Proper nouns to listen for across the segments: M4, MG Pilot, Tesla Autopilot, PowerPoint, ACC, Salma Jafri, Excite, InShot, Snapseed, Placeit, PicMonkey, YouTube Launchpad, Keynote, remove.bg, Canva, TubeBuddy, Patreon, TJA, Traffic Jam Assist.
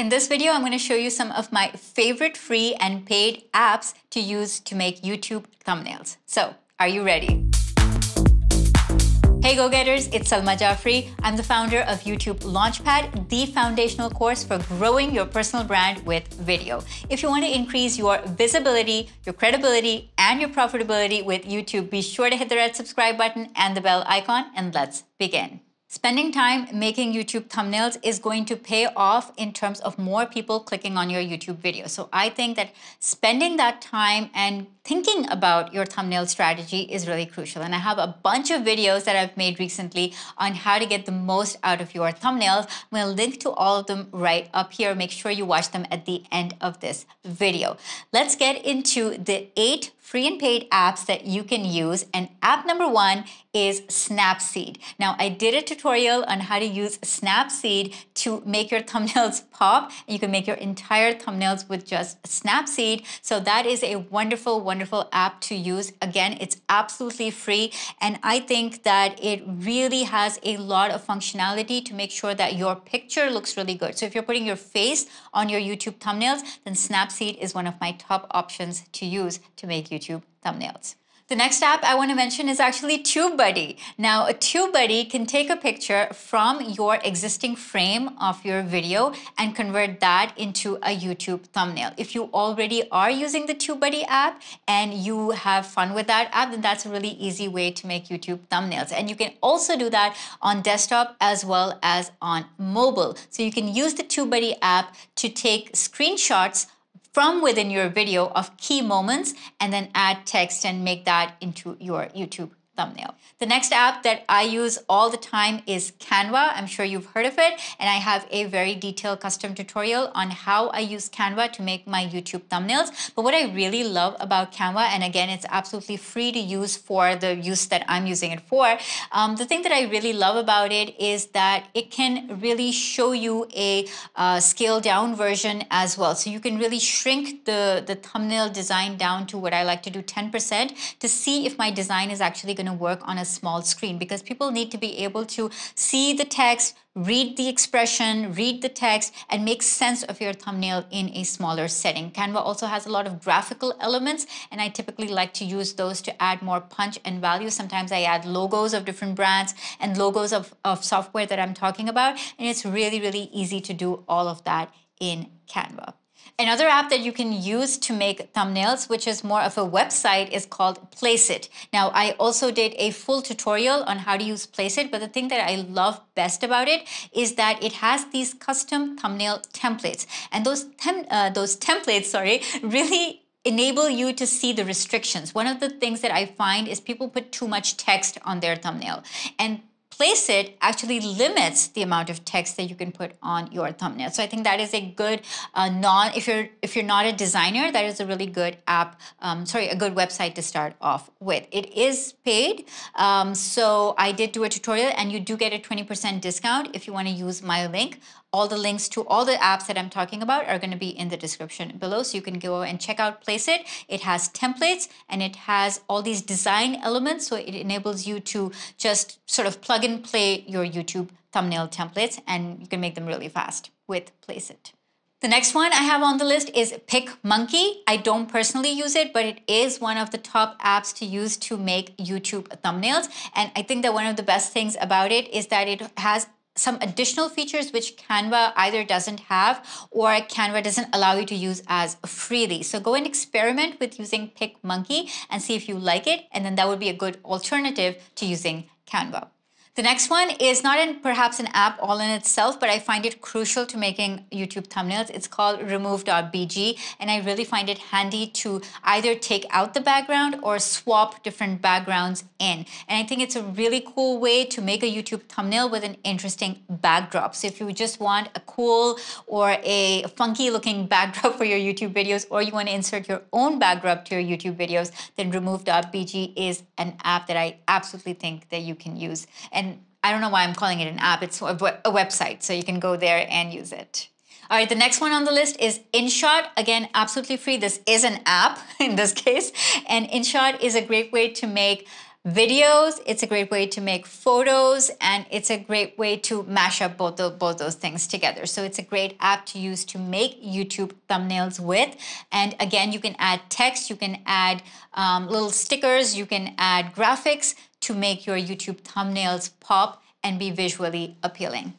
In this video, I'm going to show you some of my favorite free and paid apps to use to make YouTube thumbnails. So, are you ready? Hey go-getters, it's Salma Jafri. I'm the founder of YouTube Launchpad, the foundational course for growing your personal brand with video. If you want to increase your visibility, your credibility, and your profitability with YouTube, be sure to hit the red subscribe button and the bell icon, and let's begin. Spending time making YouTube thumbnails is going to pay off in terms of more people clicking on your YouTube video. So I think that spending that time and thinking about your thumbnail strategy is really crucial. And I have a bunch of videos that I've made recently on how to get the most out of your thumbnails. I'm going to link to all of them right up here. Make sure you watch them at the end of this video. Let's get into the 8 free and paid apps that you can use. And app number 1 is Snapseed. Now, I did a tutorial on how to use Snapseed to make your thumbnails pop. And you can make your entire thumbnails with just Snapseed. So that is a wonderful app to use. Again, it's absolutely free. And I think that it really has a lot of functionality to make sure that your picture looks really good. So if you're putting your face on your YouTube thumbnails, then Snapseed is one of my top options to use to make YouTube thumbnails. The next app I want to mention is actually TubeBuddy. Now, TubeBuddy can take a picture from your existing frame of your video and convert that into a YouTube thumbnail. If you already are using the TubeBuddy app and you have fun with that app, then that's a really easy way to make YouTube thumbnails. And you can also do that on desktop as well as on mobile. So you can use the TubeBuddy app to take screenshots from within your video of key moments and then add text and make that into your YouTube thumbnail. The next app that I use all the time is Canva. I'm sure you've heard of it, and I have a very detailed custom tutorial on how I use Canva to make my YouTube thumbnails. But what I really love about Canva, and again, it's absolutely free to use for the use that I'm using it for, the thing that I really love about it is that it can really show you a scaled down version as well. So you can really shrink the thumbnail design down to what I like to do, 10%, to see if my design is actually going to work on a small screen, because people need to be able to see the text, read the expression, read the text, and make sense of your thumbnail in a smaller setting. Canva also has a lot of graphical elements, and I typically like to use those to add more punch and value. Sometimes I add logos of different brands and logos of software that I'm talking about, and it's really easy to do all of that in Canva. Another app that you can use to make thumbnails, which is more of a website, is called Placeit. Now, I also did a full tutorial on how to use Placeit, but the thing that I love best about it is that it has these custom thumbnail templates. And those templates really enable you to see the restrictions. One of the things that I find is people put too much text on their thumbnail, and Placeit actually limits the amount of text that you can put on your thumbnail. So I think that is a good if you're not a designer, that is a really good app, a good website to start off with. It is paid, so I did do a tutorial, and you do get a 20% discount if you want to use my link. All the links to all the apps that I'm talking about are going to be in the description below, so you can go and check out Placeit. It has templates, and it has all these design elements, so it enables you to just sort of plug and play your YouTube thumbnail templates, and you can make them really fast with Placeit. The next one I have on the list is PicMonkey. I don't personally use it, but it is one of the top apps to use to make YouTube thumbnails, and I think that one of the best things about it is that it has some additional features which Canva either doesn't have or Canva doesn't allow you to use as freely. So go and experiment with using PicMonkey and see if you like it, and then that would be a good alternative to using Canva. The next one is not perhaps an app all in itself, but I find it crucial to making YouTube thumbnails. It's called remove.bg, and I really find it handy to either take out the background or swap different backgrounds in. And I think it's a really cool way to make a YouTube thumbnail with an interesting backdrop. So if you just want a cool or a funky looking backdrop for your YouTube videos, or you want to insert your own backdrop to your YouTube videos, then remove.bg is an app that I absolutely think that you can use. And I don't know why I'm calling it an app, it's a website, so you can go there and use it. All right, the next one on the list is InShot. Again, absolutely free. This is an app in this case, and InShot is a great way to make videos, it's a great way to make photos, and it's a great way to mash up both those things together. So it's a great app to use to make YouTube thumbnails with. And again, you can add text, you can add little stickers, you can add graphics to make your YouTube thumbnails pop and be visually appealing.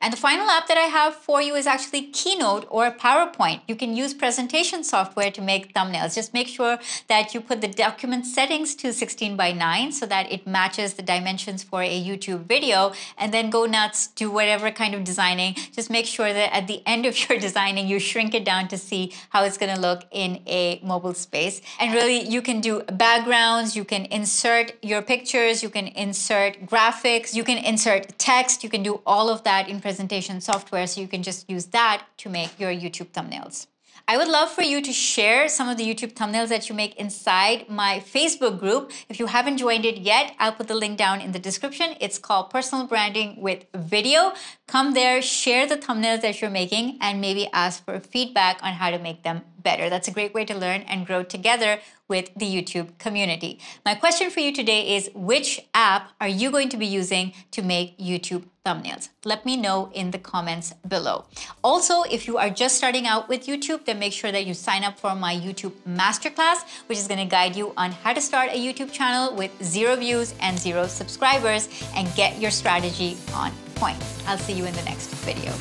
And the final app that I have for you is actually Keynote or PowerPoint. You can use presentation software to make thumbnails. Just make sure that you put the document settings to 16:9 so that it matches the dimensions for a YouTube video, and then go nuts, do whatever kind of designing. Just make sure that at the end of your designing, you shrink it down to see how it's gonna look in a mobile space. And really, you can do backgrounds, you can insert your pictures, you can insert graphics, you can insert text, you can do all of that in presentation software, so you can just use that to make your YouTube thumbnails. I would love for you to share some of the YouTube thumbnails that you make inside my Facebook group. If you haven't joined it yet, I'll put the link down in the description. It's called Personal Branding with Video. Come there, share the thumbnails that you're making, and maybe ask for feedback on how to make them better. That's a great way to learn and grow together with the YouTube community. My question for you today is, which app are you going to be using to make YouTube thumbnails? Let me know in the comments below. Also, if you are just starting out with YouTube, then make sure that you sign up for my YouTube Masterclass, which is going to guide you on how to start a YouTube channel with 0 views and 0 subscribers and get your strategy on point. I'll see you in the next video.